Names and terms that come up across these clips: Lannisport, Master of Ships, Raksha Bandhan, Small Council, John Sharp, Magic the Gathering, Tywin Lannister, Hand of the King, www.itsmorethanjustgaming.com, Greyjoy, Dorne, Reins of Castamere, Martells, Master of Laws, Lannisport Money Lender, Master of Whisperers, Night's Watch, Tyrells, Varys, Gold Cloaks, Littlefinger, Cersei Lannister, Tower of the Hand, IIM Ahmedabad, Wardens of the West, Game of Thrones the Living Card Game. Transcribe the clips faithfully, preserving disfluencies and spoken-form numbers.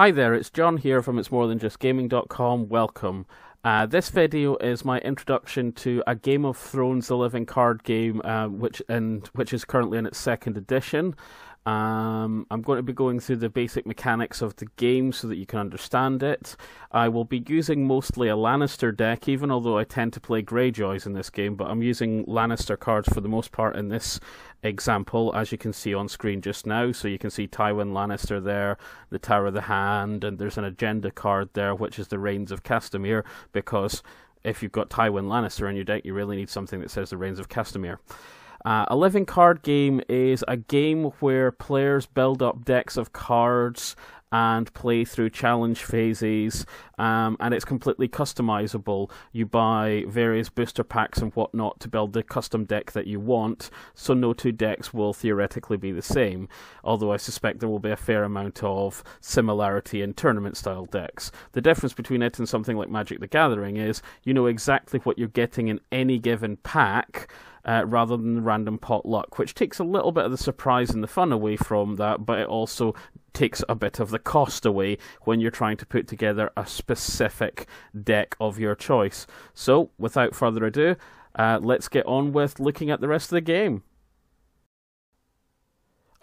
Hi there, it's John here from it's more than just gaming dot com. Welcome. Uh, this video is my introduction to a Game of Thrones the Living Card Game, uh, which in, which is currently in its second edition. Um, I'm going to be going through the basic mechanics of the game so that you can understand it. I will be using mostly a Lannister deck, even although I tend to play Greyjoys in this game, but I'm using Lannister cards for the most part in this example, as you can see on screen just now. So you can see Tywin Lannister there, the Tower of the Hand, and there's an agenda card there, which is the Reins of Castamere, because if you've got Tywin Lannister in your deck, you really need something that says the Reins of Castamere. Uh, a living card game is a game where players build up decks of cards and play through challenge phases, um, and it's completely customizable. You buy various booster packs and whatnot to build the custom deck that you want, so no two decks will theoretically be the same, although I suspect there will be a fair amount of similarity in tournament style decks. The difference between it and something like Magic the Gathering is you know exactly what you're getting in any given pack, Uh, rather than random potluck, which takes a little bit of the surprise and the fun away from that, but it also takes a bit of the cost away when you're trying to put together a specific deck of your choice. So, without further ado, uh, let's get on with looking at the rest of the game.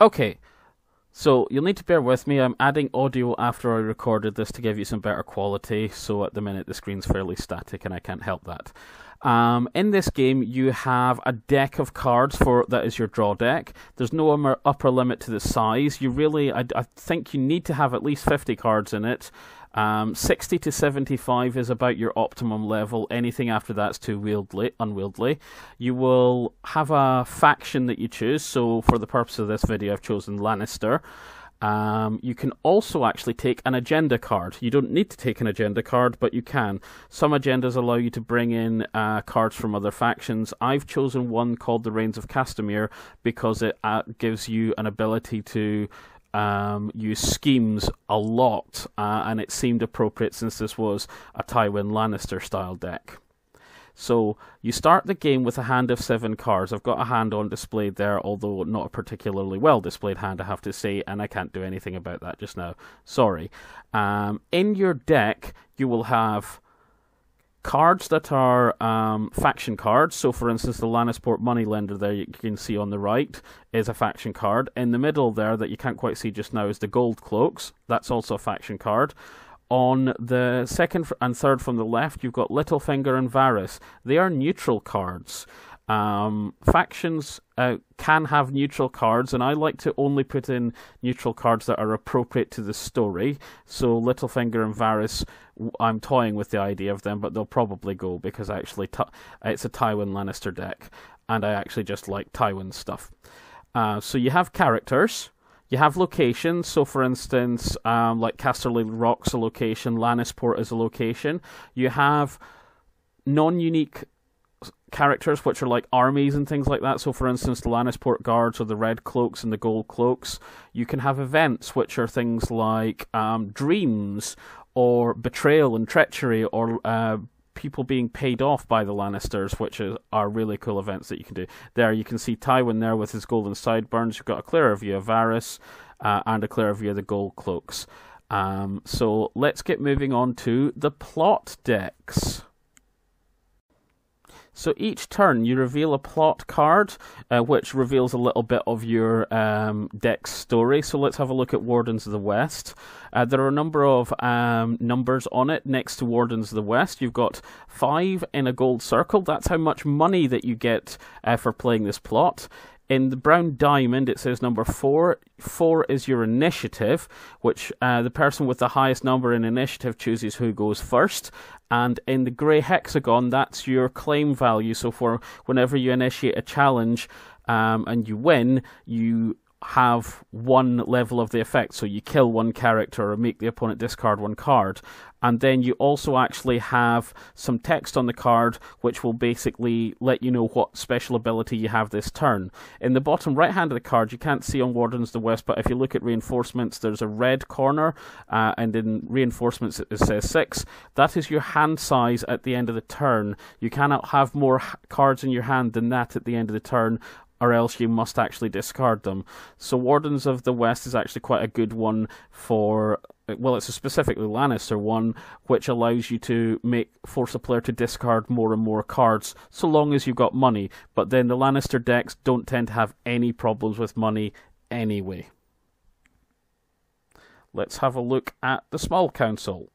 Okay. So you'll need to bear with me. I'm adding audio after I recorded this to give you some better quality, so at the minute the screen's fairly static and I can't help that. Um, in this game you have a deck of cards for that is your draw deck. There's no upper limit to the size. You really, I, I think you need to have at least fifty cards in it. Um, sixty to seventy-five is about your optimum level. Anything after that's too wieldly, unwieldy. You will have a faction that you choose, so for the purpose of this video I've chosen Lannister. Um, you can also actually take an agenda card. You don't need to take an agenda card, but you can. Some agendas allow you to bring in uh, cards from other factions. I've chosen one called the Reins of Castamere because it uh, gives you an ability to Um, use schemes a lot, uh, and it seemed appropriate since this was a Tywin Lannister style deck. So you start the game with a hand of seven cards. I've got a hand on display there, although not a particularly well displayed hand, I have to say, and I can't do anything about that just now. Sorry. Um, in your deck, you will have cards that are um, faction cards. So for instance, the Lannisport Money Lender there you can see on the right is a faction card. In the middle there that you can't quite see just now is the Gold Cloaks. That's also a faction card. On the second and third from the left, you've got Littlefinger and Varys. They are neutral cards. Um, factions uh, can have neutral cards, and I like to only put in neutral cards that are appropriate to the story. So Littlefinger and Varys, I'm toying with the idea of them, but they'll probably go because actually it's a Tywin Lannister deck, and I actually just like Tywin stuff. Uh, so you have characters. You have locations, so for instance, um, like Casterly Rock's a location, Lannisport is a location. You have non-unique characters, which are like armies and things like that. So for instance, the Lannisport Guards or the Red Cloaks and the Gold Cloaks. You can have events, which are things like um, dreams or betrayal and treachery, or uh, people being paid off by the Lannisters, which is, are really cool events that you can do. There you can see Tywin there with his golden sideburns. You've got a clearer view of Varys uh, and a clearer view of the Gold Cloaks. Um, so let's get moving on to the plot decks. So each turn you reveal a plot card, uh, which reveals a little bit of your um, deck's story. So let's have a look at Wardens of the West. Uh, there are a number of um, numbers on it next to Wardens of the West. You've got five in a gold circle. That's how much money that you get uh, for playing this plot. In the brown diamond, it says number four. Four is your initiative, which uh, the person with the highest number in initiative chooses who goes first. And in the grey hexagon, that's your claim value. So for whenever you initiate a challenge um, and you win, you have one level of the effect. So you kill one character or make the opponent discard one card. And then you also actually have some text on the card which will basically let you know what special ability you have this turn. In the bottom right hand of the card, you can't see on Wardens of the West, but if you look at reinforcements, there's a red corner, uh, and in reinforcements it says six. That is your hand size at the end of the turn. You cannot have more cards in your hand than that at the end of the turn, or else you must actually discard them. So Wardens of the West is actually quite a good one for well, it's a specifically Lannister one, which allows you to make force a player to discard more and more cards, so long as you've got money. But then the Lannister decks don't tend to have any problems with money anyway. Let's have a look at the Small Council.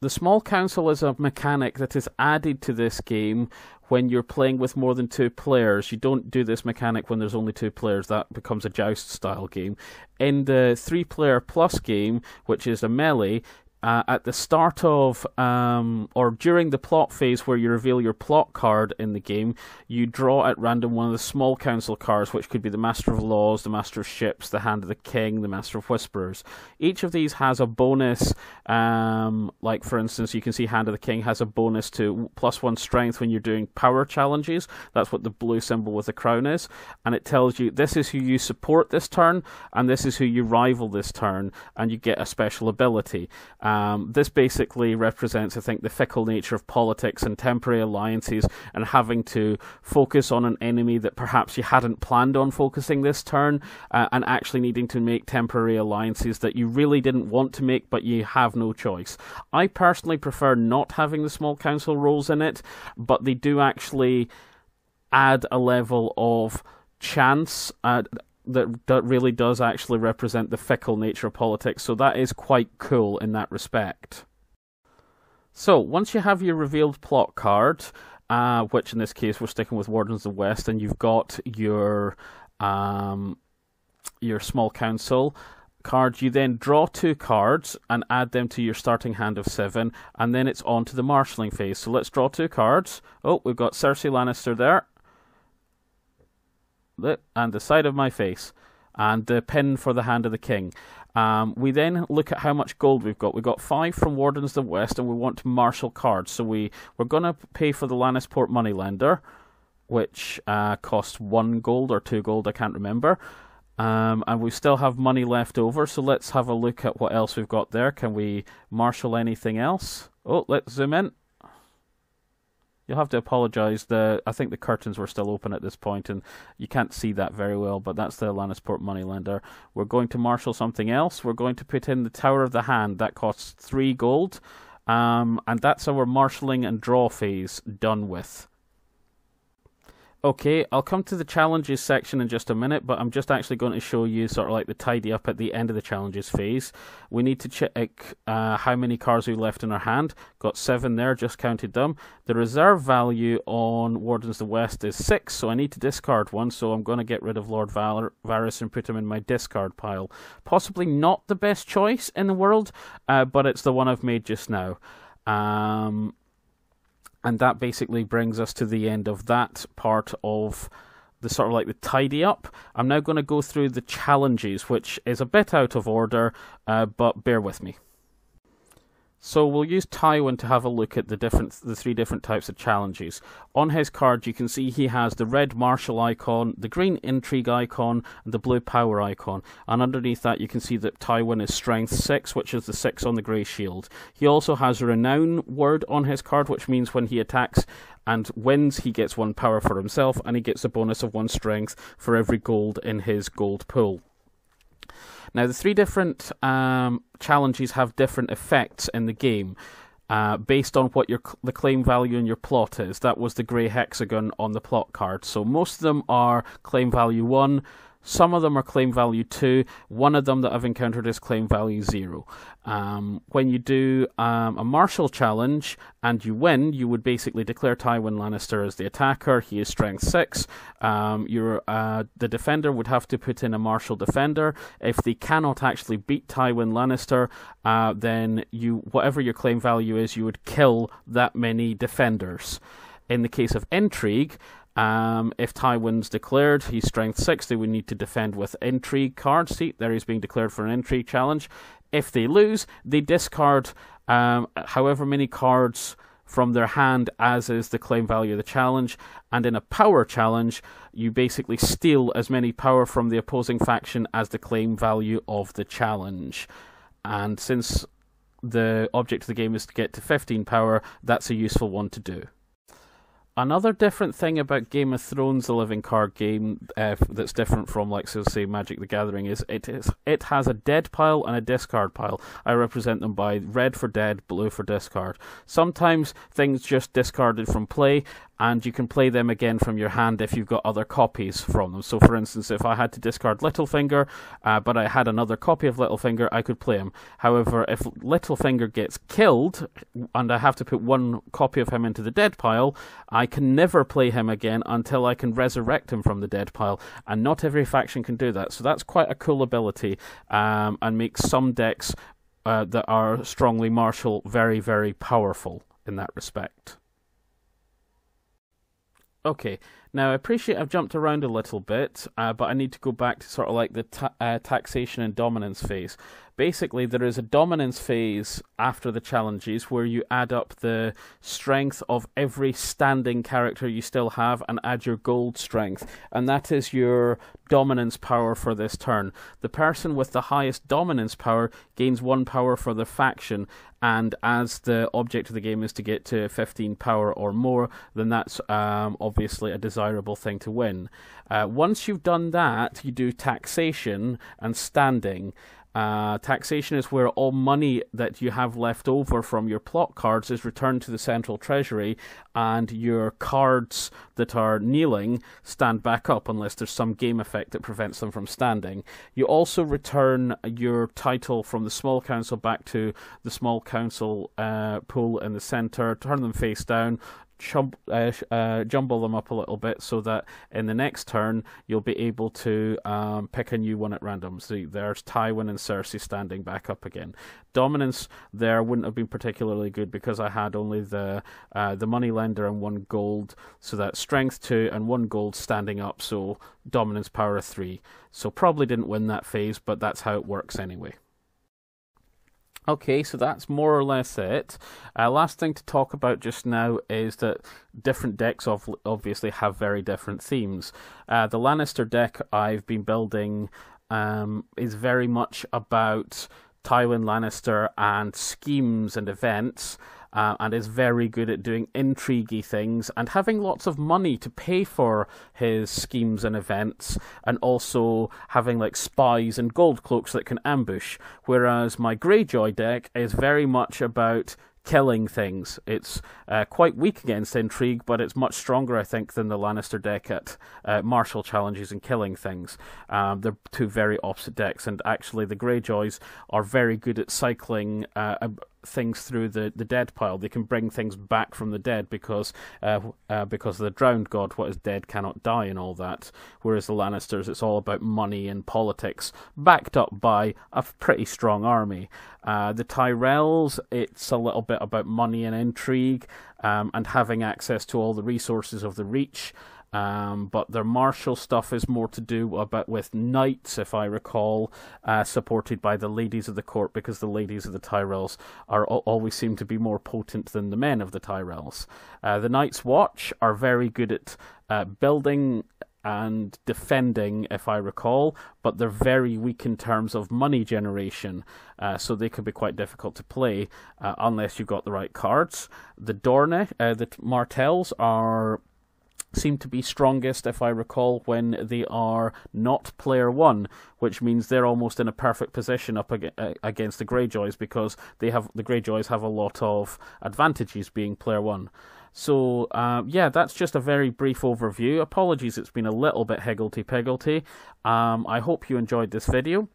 The Small Council is a mechanic that is added to this game when you're playing with more than two players. You don't do this mechanic when there's only two players. That becomes a joust style game. In the three player plus game, which is a melee, uh, at the start of um, or during the plot phase where you reveal your plot card in the game, you draw at random one of the Small Council cards, which could be the Master of Laws, the Master of Ships, the Hand of the King, the Master of Whisperers. Each of these has a bonus. Um, like, for instance, you can see Hand of the King has a bonus to plus one strength when you're doing power challenges. That's what the blue symbol with the crown is. And it tells you this is who you support this turn, and this is who you rival this turn, and you get a special ability. Um, this basically represents, I think, the fickle nature of politics and temporary alliances, and having to focus on an enemy that perhaps you hadn't planned on focusing this turn, uh, and actually needing to make temporary alliances that you really didn't want to make, but you have no choice. I personally prefer not having the Small Council rules in it, but they do actually add a level of chance uh, that, that really does actually represent the fickle nature of politics, so that is quite cool in that respect. So, once you have your revealed plot card, uh, which in this case we're sticking with Wardens of the West, and you've got your, um, your Small Council card, you then draw two cards and add them to your starting hand of seven, and then it's on to the marshalling phase. So let's draw two cards. Oh, we've got Cersei Lannister there, and the side of my face, and the pin for the Hand of the King. Um, we then look at how much gold we've got. We've got five from Wardens of the West, and we want to marshal cards, so we, we're going to pay for the Lannisport Money Lender, which uh, costs one gold or two gold, I can't remember. Um, and we still have money left over, so let's have a look at what else we've got there. Can we marshal anything else? Oh, let's zoom in. You'll have to apologise, the I think the curtains were still open at this point, and you can't see that very well, but that's the Lannisport Money Lender. We're going to marshal something else. We're going to put in the Tower of the Hand. That costs three gold, um, and that's our marshalling and draw phase done with. Okay, I'll come to the challenges section in just a minute, but I'm just actually going to show you sort of like the tidy up at the end of the challenges phase. We need to check uh, how many cards we left in our hand. Got seven there, just counted them. The reserve value on Wardens of the West is six, so I need to discard one, so I'm going to get rid of Lord Val Varys and put him in my discard pile. Possibly not the best choice in the world, uh, but it's the one I've made just now. Um... And that basically brings us to the end of that part of the sort of like the tidy up. I'm now going to go through the challenges, which is a bit out of order, uh, but bear with me. So we'll use Tywin to have a look at the different, the three different types of challenges. On his card, you can see he has the red martial icon, the green intrigue icon, and the blue power icon. And underneath that, you can see that Tywin is strength six, which is the six on the grey shield. He also has a renown word on his card, which means when he attacks and wins, he gets one power for himself, and he gets a bonus of one strength for every gold in his gold pool. Now, the three different um, challenges have different effects in the game, uh, based on what your the claim value in your plot is. That was the grey hexagon on the plot card. So most of them are claim value one, some of them are claim value two, one of them that I've encountered is claim value zero. Um, when you do um, a martial challenge and you win, you would basically declare Tywin Lannister as the attacker. He is strength six. Um, you're, uh, the defender would have to put in a martial defender. If they cannot actually beat Tywin Lannister, uh, then you, whatever your claim value is, you would kill that many defenders. In the case of intrigue, Um, if Tywin's declared, he's strength six, they would need to defend with intrigue cards. See, there he's being declared for an intrigue challenge. If they lose, they discard um, however many cards from their hand as is the claim value of the challenge. And in a power challenge, you basically steal as many power from the opposing faction as the claim value of the challenge. And since the object of the game is to get to fifteen power, that's a useful one to do. Another different thing about Game of Thrones the Living Card Game uh, that's different from, like, so say, Magic the Gathering is it is it has a dead pile and a discard pile. I represent them by red for dead, blue for discard. Sometimes things just discarded from play, and you can play them again from your hand if you've got other copies from them. So, for instance, if I had to discard Littlefinger, uh, but I had another copy of Littlefinger, I could play him. However, if Littlefinger gets killed, and I have to put one copy of him into the dead pile, I can never play him again until I can resurrect him from the dead pile. And not every faction can do that. So that's quite a cool ability, um, and makes some decks uh, that are strongly martial very, very powerful in that respect. Okay, now I appreciate I've jumped around a little bit, uh, but I need to go back to sort of like the ta uh, taxation and dominance phase. Basically, there is a dominance phase after the challenges where you add up the strength of every standing character you still have and add your gold strength, and that is your dominance power for this turn. The person with the highest dominance power gains one power for the faction, and as the object of the game is to get to fifteen power or more, then that's um, obviously a desirable thing to win. Uh, once you've done that, you do taxation and standing. Uh, taxation is where all money that you have left over from your plot cards is returned to the central treasury, and your cards that are kneeling stand back up unless there's some game effect that prevents them from standing. You also return your title from the Small Council back to the Small Council uh, pool in the centre, turn them face down, Chum, uh, uh, jumble them up a little bit so that in the next turn you'll be able to um, pick a new one at random. So there's Tywin and Cersei standing back up again. Dominance there wouldn't have been particularly good because I had only the uh, the money lender and one gold, so that's strength two and one gold standing up, so dominance power of three. So probably didn't win that phase, but that's how it works anyway. Okay, so that's more or less it. Uh, last thing to talk about just now is that different decks of obviously have very different themes. Uh, the Lannister deck I've been building um, is very much about Tywin Lannister and schemes and events, uh, and is very good at doing intriguey things and having lots of money to pay for his schemes and events, and also having like spies and gold cloaks that can ambush. Whereas my Greyjoy deck is very much about killing things. It's uh, quite weak against intrigue, but it's much stronger, I think, than the Lannister deck at uh, martial challenges and killing things. Um, they're two very opposite decks, and actually the Greyjoys are very good at cycling uh, things through the, the dead pile. They can bring things back from the dead because uh, uh, because of the drowned god, what is dead cannot die and all that. Whereas the Lannisters, it's all about money and politics, backed up by a pretty strong army. Uh, the Tyrells, it's a little bit about money and intrigue, um, and having access to all the resources of the Reach. Um, but their martial stuff is more to do about with knights, if I recall, uh, supported by the ladies of the court, because the ladies of the Tyrells are always seem to be more potent than the men of the Tyrells. Uh, the Night's Watch are very good at uh, building and defending, if I recall, but they're very weak in terms of money generation, uh, so they can be quite difficult to play uh, unless you've got the right cards. The Dorne, uh, the Martells are seem to be strongest, if I recall, when they are not player one, which means they're almost in a perfect position up against the Greyjoys because they have the Greyjoys have a lot of advantages being player one. So, uh, yeah, that's just a very brief overview. Apologies it's been a little bit higgledy-piggledy. Um, I hope you enjoyed this video.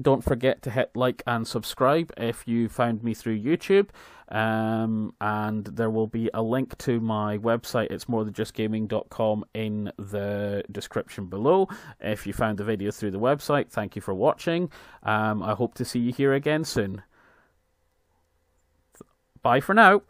Don't forget to hit like and subscribe if you found me through YouTube, um, and there will be a link to my website, it's more than just gaming dot com, in the description below. If you found the video through the website, thank you for watching. Um, I hope to see you here again soon. Bye for now.